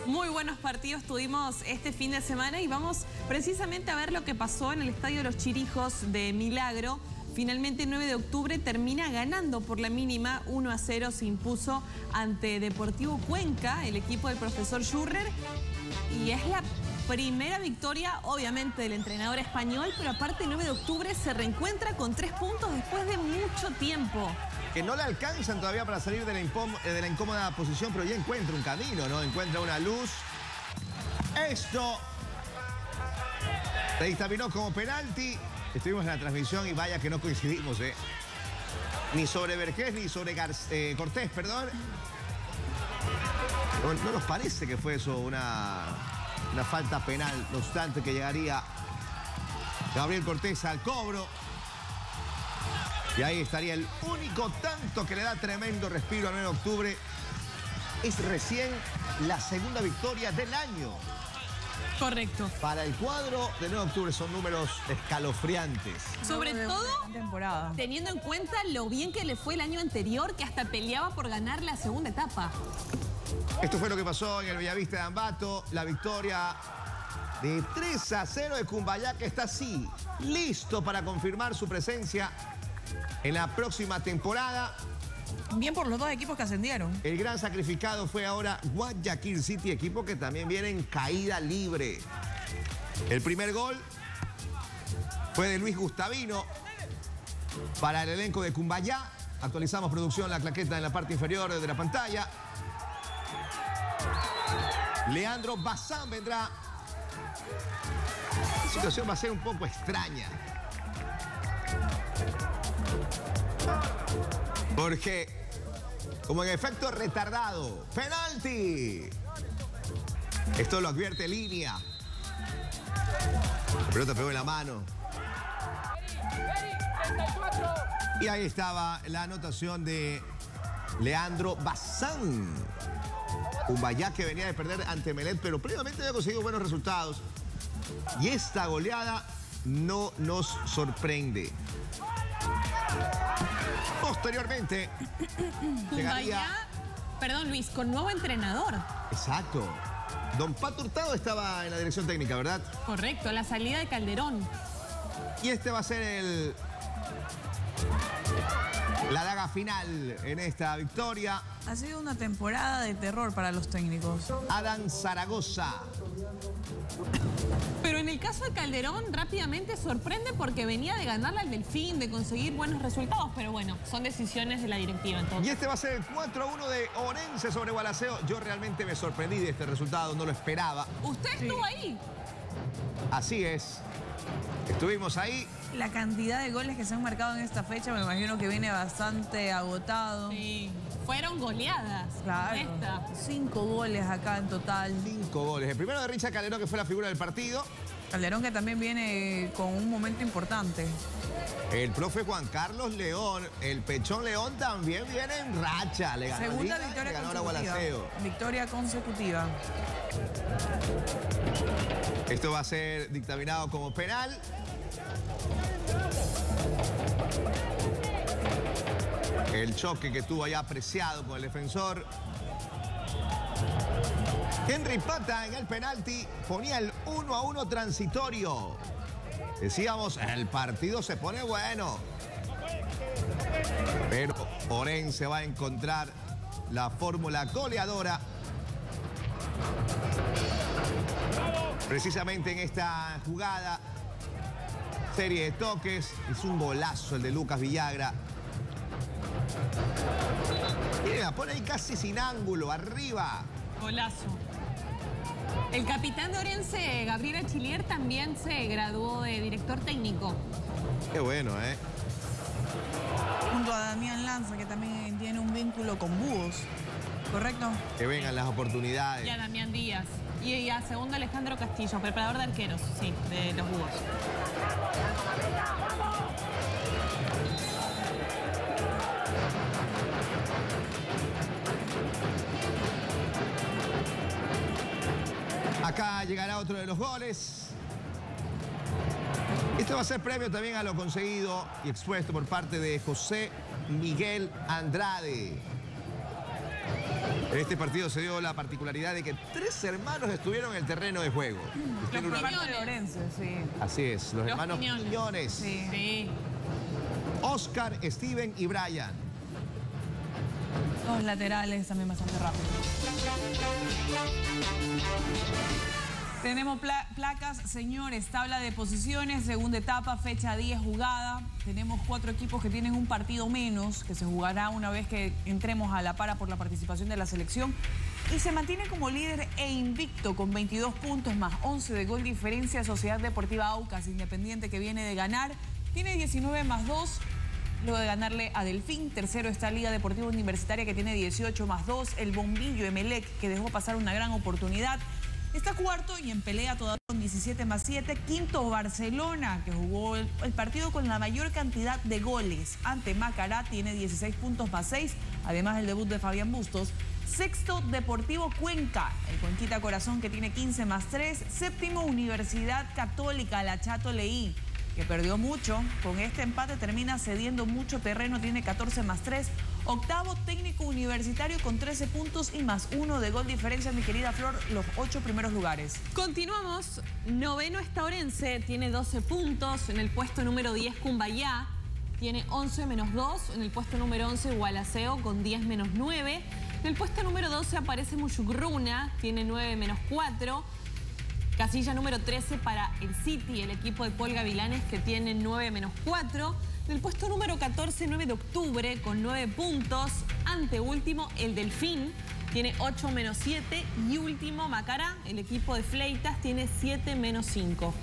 Muy buenos partidos tuvimos este fin de semana y vamos precisamente a ver lo que pasó en el Estadio de los Chirijos de Milagro. Finalmente, 9 de octubre termina ganando por la mínima. 1-0 se impuso ante Deportivo Cuenca, el equipo del profesor Schurrer. Y es la primera victoria, obviamente, del entrenador español, pero aparte 9 de octubre se reencuentra con 3 puntos después de mucho tiempo. Que no le alcanzan todavía para salir de la incómoda posición, pero ya encuentra un camino, ¿no? Encuentra una luz. Esto se dictaminó como penalti. Estuvimos en la transmisión y vaya que no coincidimos, ¿eh? Ni sobre Vergés, ni sobre Cortés, perdón. No nos parece que fue eso una falta penal, no obstante que llegaría Gabriel Cortés al cobro. Y ahí estaría el único tanto que le da tremendo respiro al 9 de octubre. Es recién la segunda victoria del año. Correcto. Para el cuadro de 9 de octubre son números escalofriantes. Sobre todo, teniendo en cuenta lo bien que le fue el año anterior, que hasta peleaba por ganar la segunda etapa. Esto fue lo que pasó en el Bellavista de Ambato. La victoria de 3-0 de Cumbayá, que está así, listo para confirmar su presencia en la próxima temporada. Bien por los 2 equipos que ascendieron. El gran sacrificado fue ahora Guayaquil City, equipo que también viene en caída libre. El primer gol fue de Luis Gustavino para el elenco de Cumbayá. Actualizamos producción, la claqueta en la parte inferior de la pantalla. Leandro Bazán vendrá. La situación va a ser un poco extraña, porque como en efecto retardado, penalti. Esto lo advierte Línea. La pelota pegó en la mano. Y ahí estaba la anotación de Leandro Bazán. Cumbayá que venía de perder ante Melec, pero previamente había conseguido buenos resultados. Y esta goleada no nos sorprende. Posteriormente, Cumbayá, perdón Luis, con nuevo entrenador. Exacto. Don Pato Hurtado estaba en la dirección técnica, ¿verdad? Correcto, la salida de Calderón. Y este va a ser la daga final en esta victoria. Ha sido una temporada de terror para los técnicos. Adán Zaragoza. Pero en el caso de Calderón, rápidamente sorprende porque venía de ganarle al Delfín, de conseguir buenos resultados. Pero bueno, son decisiones de la directiva entonces. Y este va a ser el 4-1 de Orense sobre Gualaceo. Yo realmente me sorprendí de este resultado, no lo esperaba. ¿Usted estuvo ahí? Así es. Estuvimos ahí. La cantidad de goles que se han marcado en esta fecha, me imagino que viene bastante agotado. Sí, fueron goleadas. Claro. Esta. 5 goles acá en total. 5 goles. El primero de Richard Calderón, que fue la figura del partido. Calderón, que también viene con un momento importante. El profe Juan Carlos León, el Pechón León, también viene en racha. Le ganó segunda Liga, victoria le ganó consecutiva. A victoria consecutiva. Esto va a ser dictaminado como penal. El choque que estuvo allá apreciado con el defensor. Henry Pata en el penalti ponía el 1-1 transitorio. Decíamos, el partido se pone bueno. Pero Orense va a encontrar la fórmula goleadora. Precisamente en esta jugada, serie de toques, es un golazo el de Lucas Villagra. Mira, pone ahí casi sin ángulo, arriba. Golazo. El capitán de Orense, Gabriel Achillier, también se graduó de director técnico. Qué bueno, ¿eh? Junto a Damián Lanza, que también tiene un vínculo con Búhos, ¿correcto? Que vengan las oportunidades. Y a Damián Díaz. Y a segundo Alejandro Castillo, preparador de arqueros, sí, de los Búhos. Acá llegará otro de los goles. Esto va a ser premio también a lo conseguido y expuesto por parte de José Miguel Andrade. En este partido se dio la particularidad de que 3 hermanos estuvieron en el terreno de juego. Los Quiñones de Orense, sí. Así es, los hermanos Quiñones. Sí. Sí. Oscar, Steven y Brian. Los laterales también bastante rápido. Tenemos placas, señores, tabla de posiciones, segunda etapa, fecha 10 jugada. Tenemos 4 equipos que tienen un partido menos, que se jugará una vez que entremos a la para por la participación de la selección. Y se mantiene como líder e invicto con 22 puntos más 11 de gol diferencia. Sociedad Deportiva Aucas, Independiente, que viene de ganar, tiene 19 más 2. Luego de ganarle a Delfín. Tercero está Liga Deportiva Universitaria, que tiene 18 más 2. El Bombillo Emelec, que dejó pasar una gran oportunidad, está cuarto y en pelea todavía con 17 más 7. Quinto, Barcelona, que jugó el partido con la mayor cantidad de goles ante Macará, tiene 16 puntos más 6. Además, el debut de Fabián Bustos. Sexto, Deportivo Cuenca, el Cuenquita Corazón, que tiene 15 más 3. Séptimo, Universidad Católica, la Chato Leí, que perdió mucho, con este empate termina cediendo mucho terreno, tiene 14 más 3. Octavo, Técnico Universitario, con 13 puntos y más 1 de gol diferencia, mi querida Flor, los 8 primeros lugares. Continuamos, noveno está Orense, tiene 12 puntos, en el puesto número 10 Cumbayá, tiene 11 menos 2, en el puesto número 11 Gualaceo con 10 menos 9, en el puesto número 12 aparece Mushuc Runa, tiene 9 menos 4, Casilla número 13 para el City, el equipo de Paul Gavilanes, que tiene 9 menos 4. Del puesto número 14, 9 de octubre, con 9 puntos. Anteúltimo, el Delfín, tiene 8 menos 7. Y último, Macará, el equipo de Fleitas, tiene 7 menos 5.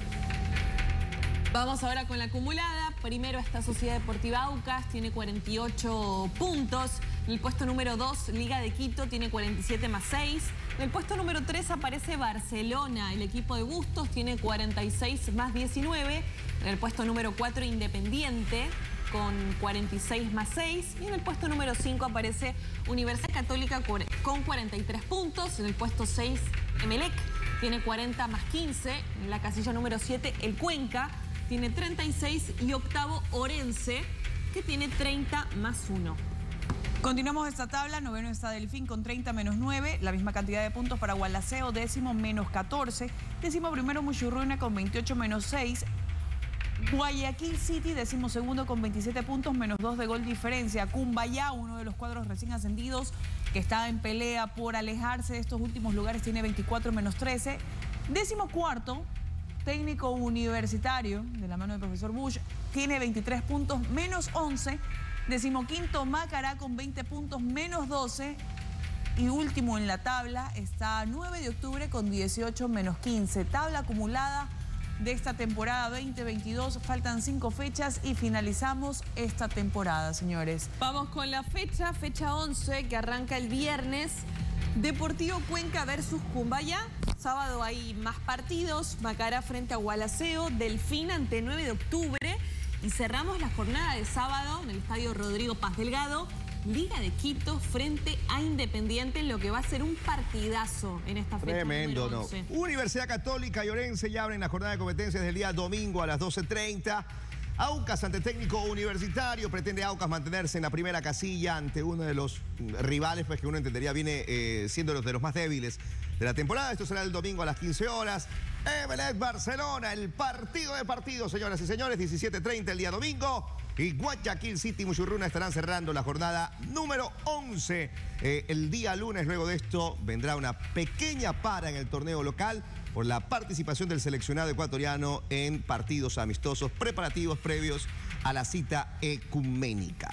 Vamos ahora con la acumulada. Primero está Sociedad Deportiva Aucas, tiene 48 puntos. En el puesto número 2, Liga de Quito, tiene 47 más 6. En el puesto número 3 aparece Barcelona, el equipo de Bustos, tiene 46 más 19. En el puesto número 4, Independiente, con 46 más 6. Y en el puesto número 5 aparece Universidad Católica con 43 puntos. En el puesto 6, Emelec, tiene 40 más 15. En la casilla número 7, el Cuenca, tiene 36. Y octavo, Orense, que tiene 30 más 1. Continuamos esta tabla, noveno está Delfín con 30 menos 9, la misma cantidad de puntos para Gualaceo, décimo menos 14, décimo primero Mushuc Runa con 28 menos 6, Guayaquil City, décimo segundo con 27 puntos, menos 2 de gol diferencia, Cumbayá, uno de los cuadros recién ascendidos, que está en pelea por alejarse de estos últimos lugares, tiene 24 menos 13, décimo cuarto, Técnico Universitario, de la mano del profesor Bush, tiene 23 puntos, menos 11, decimoquinto Macará con 20 puntos menos 12 y último en la tabla está 9 de octubre con 18 menos 15. Tabla acumulada de esta temporada 2022. Faltan 5 fechas y finalizamos esta temporada, señores. Vamos con la fecha 11, que arranca el viernes. Deportivo Cuenca versus Cumbayá. Sábado hay más partidos. Macará frente a Gualaceo. Delfín ante 9 de octubre. Y cerramos la jornada de sábado en el Estadio Rodrigo Paz Delgado. Liga de Quito frente a Independiente, en lo que va a ser un partidazo en esta fecha. Tremendo, ¿no? Universidad Católica y Orense ya abren la jornada de competencias del día domingo a las 12:30. Aucas ante Técnico Universitario. Pretende Aucas mantenerse en la primera casilla ante uno de los rivales, pues, que uno entendería viene siendo los de los más débiles de la temporada. Esto será el domingo a las 15 horas. Barcelona, el partido de partidos, señoras y señores, 17:30 el día domingo. Y Guayaquil City y Mushuc Runa estarán cerrando la jornada número 11 el día lunes. Luego de esto vendrá una pequeña para en el torneo local por la participación del seleccionado ecuatoriano en partidos amistosos preparativos previos a la cita ecuménica.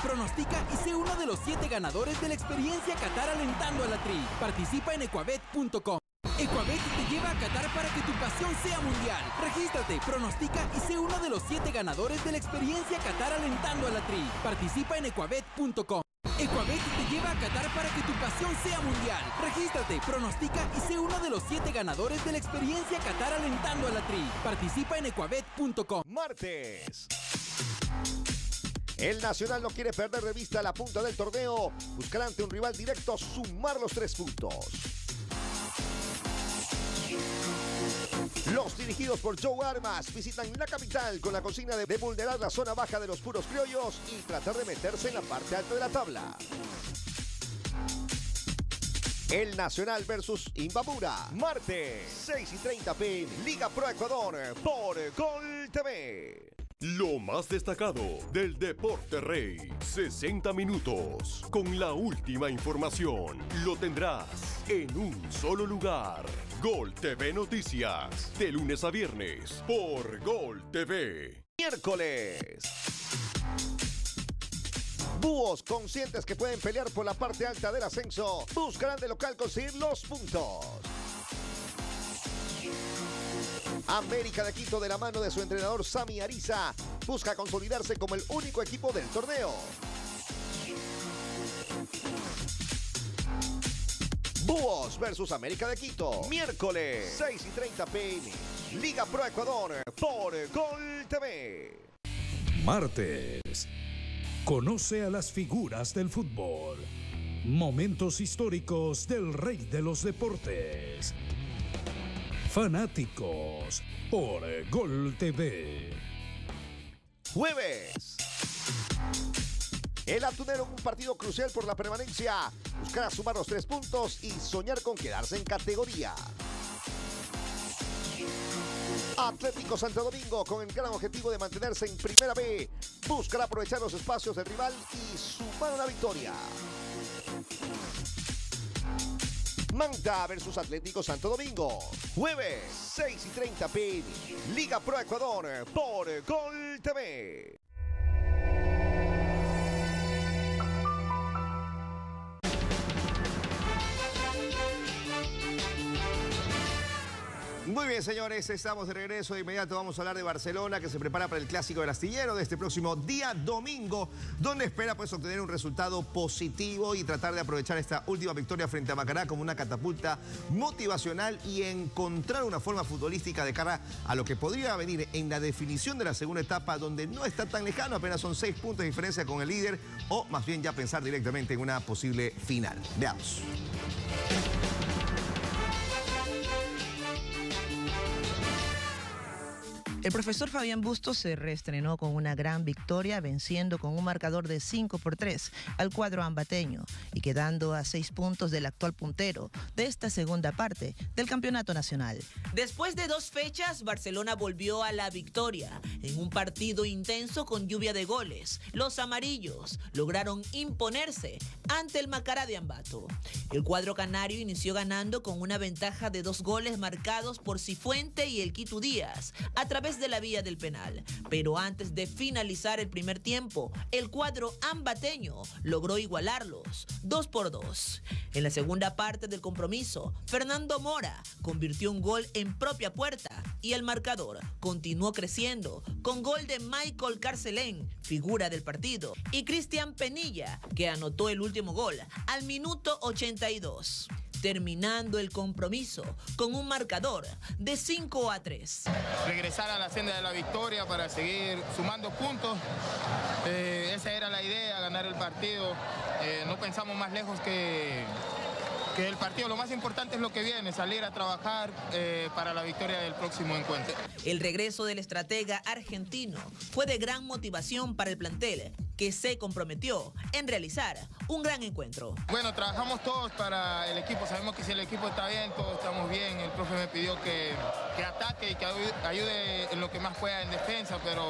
Pronostica y sé uno de los 7 ganadores de la experiencia Qatar alentando a la tri. Participa en ecuabet.com. Ecuabet te lleva a Qatar para que tu pasión sea mundial. Regístrate, pronostica y sé uno de los 7 ganadores de la experiencia Qatar alentando a la tri. Participa en ecuabet.com. Ecuabet te lleva a Qatar para que tu pasión sea mundial. Regístrate, pronostica y sé uno de los 7 ganadores de la experiencia Qatar alentando a la tri. Participa en ecuabet.com. Martes. El Nacional no quiere perder de vista la punta del torneo. Buscará ante un rival directo sumar los 3 puntos. Los dirigidos por Joe Armas visitan la capital con la consigna de vulnerar la zona baja de los puros criollos y tratar de meterse en la parte alta de la tabla. El Nacional versus Imbabura. Martes, 6:30 p.m. Liga Pro Ecuador por Gol TV. Lo más destacado del Deporte Rey, 60 minutos, con la última información, lo tendrás en un solo lugar. Gol TV Noticias, de lunes a viernes, por Gol TV. Miércoles. Búhos, conscientes que pueden pelear por la parte alta del ascenso, buscarán de local conseguir los puntos. América de Quito, de la mano de su entrenador Sami Ariza, busca consolidarse como el único equipo del torneo. Búhos versus América de Quito, miércoles, 6:30 p.m. Liga Pro Ecuador por Gol TV. Martes. Conoce a las figuras del fútbol. Momentos históricos del rey de los deportes. Fanáticos por Gol TV. Jueves. El atunero, un partido crucial por la permanencia, buscará sumar los 3 puntos y soñar con quedarse en categoría. Atlético Santo Domingo, con el gran objetivo de mantenerse en Primera B, buscará aprovechar los espacios del rival y sumar una victoria. Manta versus Atlético Santo Domingo, jueves, 6:30 p.m. Liga Pro Ecuador por Gol TV. Muy bien, señores, estamos de regreso. De inmediato vamos a hablar de Barcelona, que se prepara para el Clásico del Astillero de este próximo día domingo, donde espera, pues, obtener un resultado positivo y tratar de aprovechar esta última victoria frente a Macará como una catapulta motivacional y encontrar una forma futbolística de cara a lo que podría venir en la definición de la segunda etapa, donde no está tan lejano, apenas son 6 puntos de diferencia con el líder, o más bien ya pensar directamente en una posible final. Veamos. El profesor Fabián Bustos se reestrenó con una gran victoria, venciendo con un marcador de 5-3 al cuadro ambateño y quedando a 6 puntos del actual puntero de esta segunda parte del campeonato nacional. Después de 2 fechas, Barcelona volvió a la victoria en un partido intenso con lluvia de goles. Los amarillos lograron imponerse ante el Macará de Ambato. El cuadro canario inició ganando con una ventaja de 2 goles marcados por Cifuentes y el Quito Díaz a través de la vía del penal. Pero antes de finalizar el primer tiempo, el cuadro ambateño logró igualarlos 2-2. En la segunda parte del compromiso, Fernando Mora convirtió un gol en propia puerta y el marcador continuó creciendo con gol de Michael Carcelén, figura del partido, y Cristian Penilla, que anotó el último gol al minuto 82. Terminando el compromiso con un marcador de 5-3. Regresar a la senda de la victoria para seguir sumando puntos. Esa era la idea, ganar el partido. No pensamos más lejos que el partido. Lo más importante es lo que viene, salir a trabajar para la victoria del próximo encuentro. El regreso del estratega argentino fue de gran motivación para el plantel, que se comprometió en realizar un gran encuentro. Bueno, trabajamos todos para el equipo, sabemos que si el equipo está bien, todos estamos bien. El profe me pidió que ataque y que ayude en lo que más pueda en defensa, pero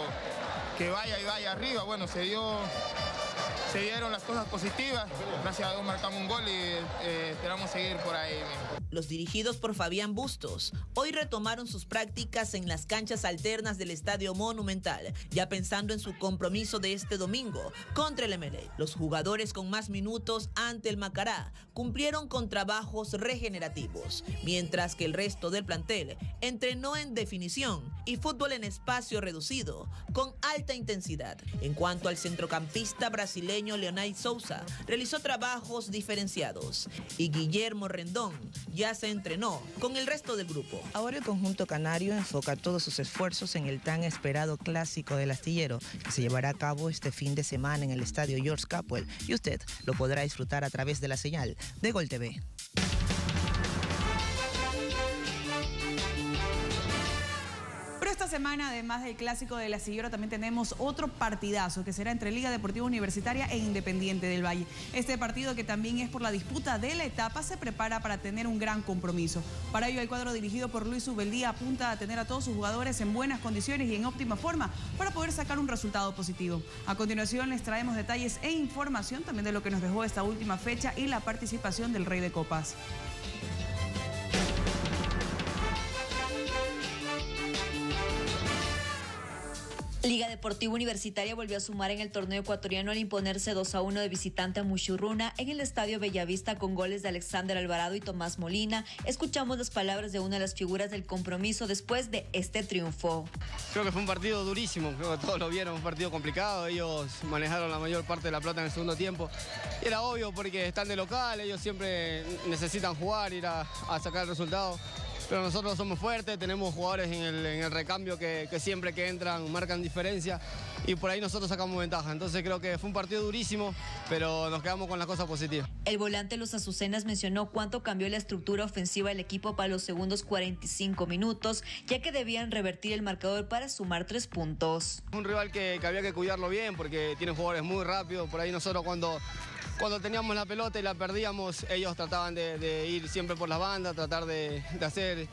que vaya y vaya arriba. Bueno, se dieron las cosas positivas, gracias a Dios marcamos un gol y esperamos seguir por ahí mismo. Los dirigidos por Fabián Bustos hoy retomaron sus prácticas en las canchas alternas del Estadio Monumental, ya pensando en su compromiso de este domingo contra el Emelec. Los jugadores con más minutos ante el Macará cumplieron con trabajos regenerativos, mientras que el resto del plantel entrenó en definición y fútbol en espacio reducido con alta intensidad. En cuanto al centrocampista brasileño, Leonel Sousa realizó trabajos diferenciados y Guillermo Rendón ya se entrenó con el resto del grupo. Ahora el conjunto canario enfoca todos sus esfuerzos en el tan esperado clásico del astillero, que se llevará a cabo este fin de semana en el estadio George Capwell, y usted lo podrá disfrutar a través de la señal de Gol TV. Esta semana, además del clásico de la Sillera, también tenemos otro partidazo que será entre Liga Deportiva Universitaria e Independiente del Valle. Este partido, que también es por la disputa de la etapa, se prepara para tener un gran compromiso. Para ello, el cuadro dirigido por Luis Ubeldía apunta a tener a todos sus jugadores en buenas condiciones y en óptima forma para poder sacar un resultado positivo. A continuación les traemos detalles e información también de lo que nos dejó esta última fecha y la participación del Rey de Copas. Liga Deportiva Universitaria volvió a sumar en el torneo ecuatoriano al imponerse 2-1 de visitante a Mushuc Runa en el Estadio Bellavista con goles de Alexander Alvarado y Tomás Molina. Escuchamos las palabras de una de las figuras del compromiso después de este triunfo. Creo que fue un partido durísimo, creo que todos lo vieron, un partido complicado. Ellos manejaron la mayor parte de la plata en el segundo tiempo. Era obvio porque están de local, ellos siempre necesitan jugar, ir a sacar el resultado. Pero nosotros somos fuertes, tenemos jugadores en el recambio que siempre que entran marcan diferencia y por ahí nosotros sacamos ventaja. Entonces creo que fue un partido durísimo, pero nos quedamos con las cosas positivas. El volante Los Azucenas mencionó cuánto cambió la estructura ofensiva del equipo para los segundos 45 minutos, ya que debían revertir el marcador para sumar 3 puntos. Un rival que había que cuidarlo bien porque tienen jugadores muy rápidos. Por ahí nosotros cuando teníamos la pelota y la perdíamos, ellos trataban de ir siempre por las bandas, tratar de hacer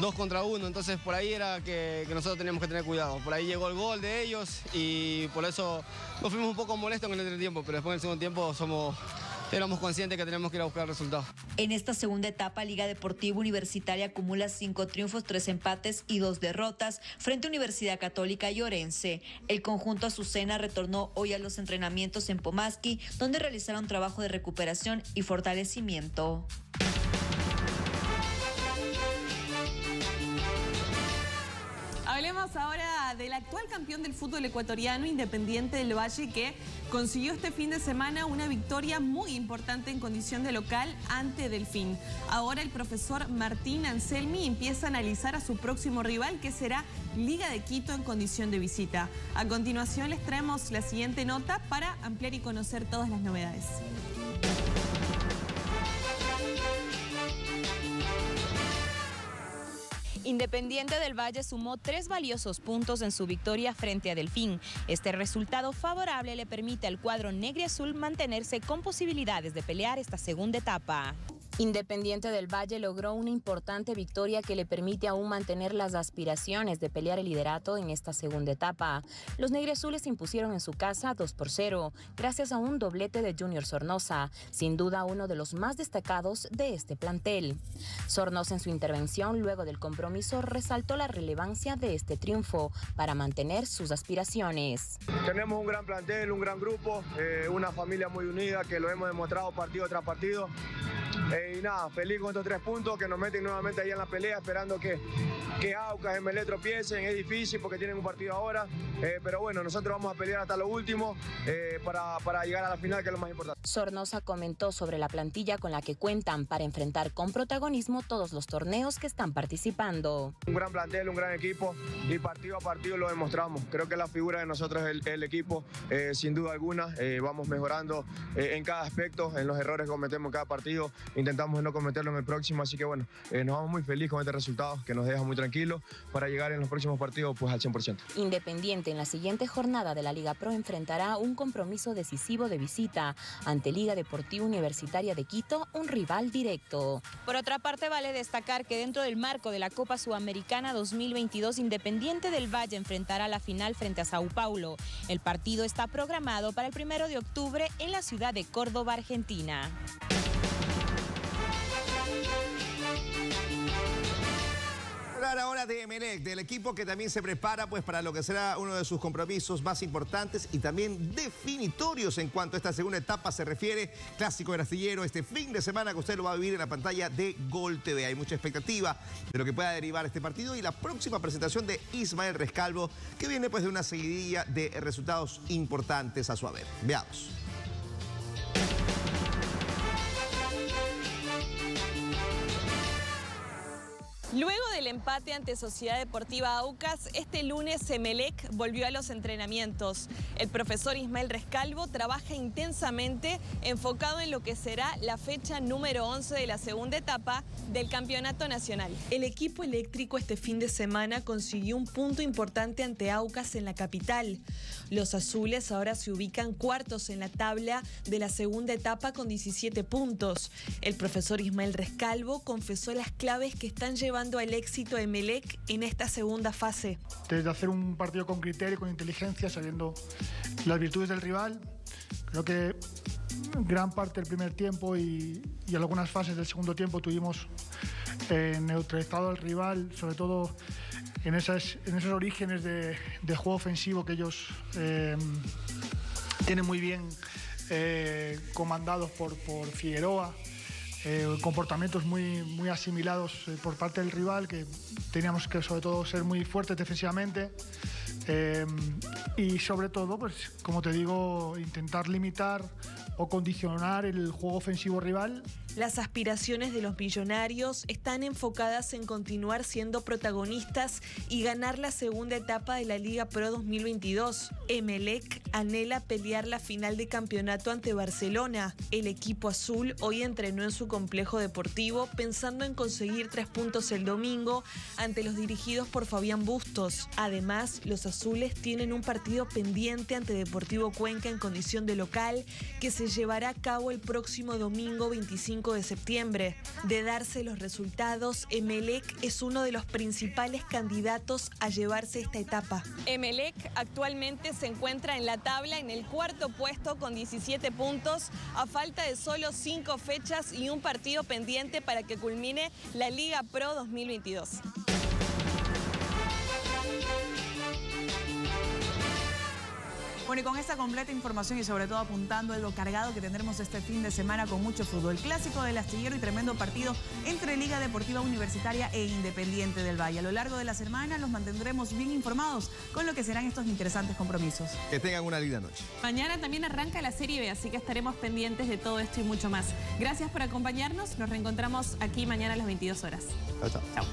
2 contra 1. Entonces por ahí era que nosotros teníamos que tener cuidado. Por ahí llegó el gol de ellos y por eso nos fuimos un poco molestos en el primer tiempo, pero después en el segundo tiempo éramos conscientes que tenemos que ir a buscar resultados. En esta segunda etapa, Liga Deportiva Universitaria acumula 5 triunfos, 3 empates y 2 derrotas frente a Universidad Católica y Orense. El conjunto azucena retornó hoy a los entrenamientos en Pomaski, donde realizaron trabajo de recuperación y fortalecimiento. Hablemos ahora del actual campeón del fútbol ecuatoriano, Independiente del Valle, que consiguió este fin de semana una victoria muy importante en condición de local ante Delfín. Ahora el profesor Martín Anselmi empieza a analizar a su próximo rival, que será Liga de Quito en condición de visita. A continuación les traemos la siguiente nota para ampliar y conocer todas las novedades. Independiente del Valle sumó 3 valiosos puntos en su victoria frente a Delfín. Este resultado favorable le permite al cuadro negriazul mantenerse con posibilidades de pelear esta segunda etapa. Independiente del Valle logró una importante victoria que le permite aún mantener las aspiraciones de pelear el liderato en esta segunda etapa. Los negriazules se impusieron en su casa 2-0, gracias a un doblete de Junior Sornoza, sin duda uno de los más destacados de este plantel. Sornoza, en su intervención luego del compromiso, resaltó la relevancia de este triunfo para mantener sus aspiraciones. Tenemos un gran plantel, un gran grupo, una familia muy unida que lo hemos demostrado partido tras partido. Y nada, feliz con estos 3 puntos que nos meten nuevamente ahí en la pelea, esperando que Aucas y Melé tropiecen. Es difícil porque tienen un partido ahora, pero bueno, nosotros vamos a pelear hasta lo último para llegar a la final, que es lo más importante. Sornoza comentó sobre la plantilla con la que cuentan para enfrentar con protagonismo todos los torneos que están participando. Un gran plantel, un gran equipo, y partido a partido lo demostramos. Creo que la figura de nosotros es el equipo, sin duda alguna. Vamos mejorando en cada aspecto, en los errores que cometemos en cada partido. Intentamos no cometerlo en el próximo, así que bueno, nos vamos muy felices con este resultado que nos deja muy tranquilos para llegar en los próximos partidos pues al 100%. Independiente en la siguiente jornada de la Liga Pro enfrentará un compromiso decisivo de visita ante Liga Deportiva Universitaria de Quito, un rival directo. Por otra parte, vale destacar que dentro del marco de la Copa Sudamericana 2022, Independiente del Valle enfrentará la final frente a Sao Paulo. El partido está programado para el 1 de octubre en la ciudad de Córdoba, Argentina. Hablar ahora de Emelec, del equipo que también se prepara pues para lo que será uno de sus compromisos más importantes y también definitorios en cuanto a esta segunda etapa se refiere. Clásico del Astillero este fin de semana, que usted lo va a vivir en la pantalla de Gol TV. Hay mucha expectativa de lo que pueda derivar este partido y la próxima presentación de Ismael Rescalvo, que viene pues de una seguidilla de resultados importantes a su haber. Veamos. Luego del empate ante Sociedad Deportiva Aucas, este lunes Emelec volvió a los entrenamientos. El profesor Ismael Rescalvo trabaja intensamente enfocado en lo que será la fecha número 11 de la segunda etapa del Campeonato Nacional. El equipo eléctrico este fin de semana consiguió un punto importante ante Aucas en la capital. Los azules ahora se ubican cuartos en la tabla de la segunda etapa con 17 puntos. El profesor Ismael Rescalvo confesó las claves que están llevando al éxito de Emelec en esta segunda fase. Desde hacer un partido con criterio, con inteligencia, sabiendo las virtudes del rival. Creo que gran parte del primer tiempo y algunas fases del segundo tiempo tuvimos neutralizado al rival, sobre todo en esos orígenes de juego ofensivo que ellos tienen muy bien comandados por Figueroa. Comportamientos muy asimilados por parte del rival, que teníamos que sobre todo ser muy fuertes defensivamente y sobre todo, pues como te digo, intentar limitar o condicionar el juego ofensivo rival. Las aspiraciones de los millonarios están enfocadas en continuar siendo protagonistas y ganar la segunda etapa de la Liga Pro 2022. Emelec anhela pelear la final de campeonato ante Barcelona. El equipo azul hoy entrenó en su complejo deportivo pensando en conseguir 3 puntos el domingo ante los dirigidos por Fabián Bustos. Además, los azules tienen un partido pendiente ante Deportivo Cuenca en condición de local que se llevará a cabo el próximo domingo 25 de septiembre. De darse los resultados, Emelec es uno de los principales candidatos a llevarse esta etapa. Emelec actualmente se encuentra en la tabla en el cuarto puesto con 17 puntos, a falta de solo 5 fechas y un partido pendiente para que culmine la Liga Pro 2022. Bueno, y con esta completa información y sobre todo apuntando a lo cargado que tendremos este fin de semana con mucho fútbol, clásico del Astillero y tremendo partido entre Liga Deportiva Universitaria e Independiente del Valle. A lo largo de la semana los mantendremos bien informados con lo que serán estos interesantes compromisos. Que tengan una linda noche. Mañana también arranca la Serie B, así que estaremos pendientes de todo esto y mucho más. Gracias por acompañarnos. Nos reencontramos aquí mañana a las 22 horas. Chao.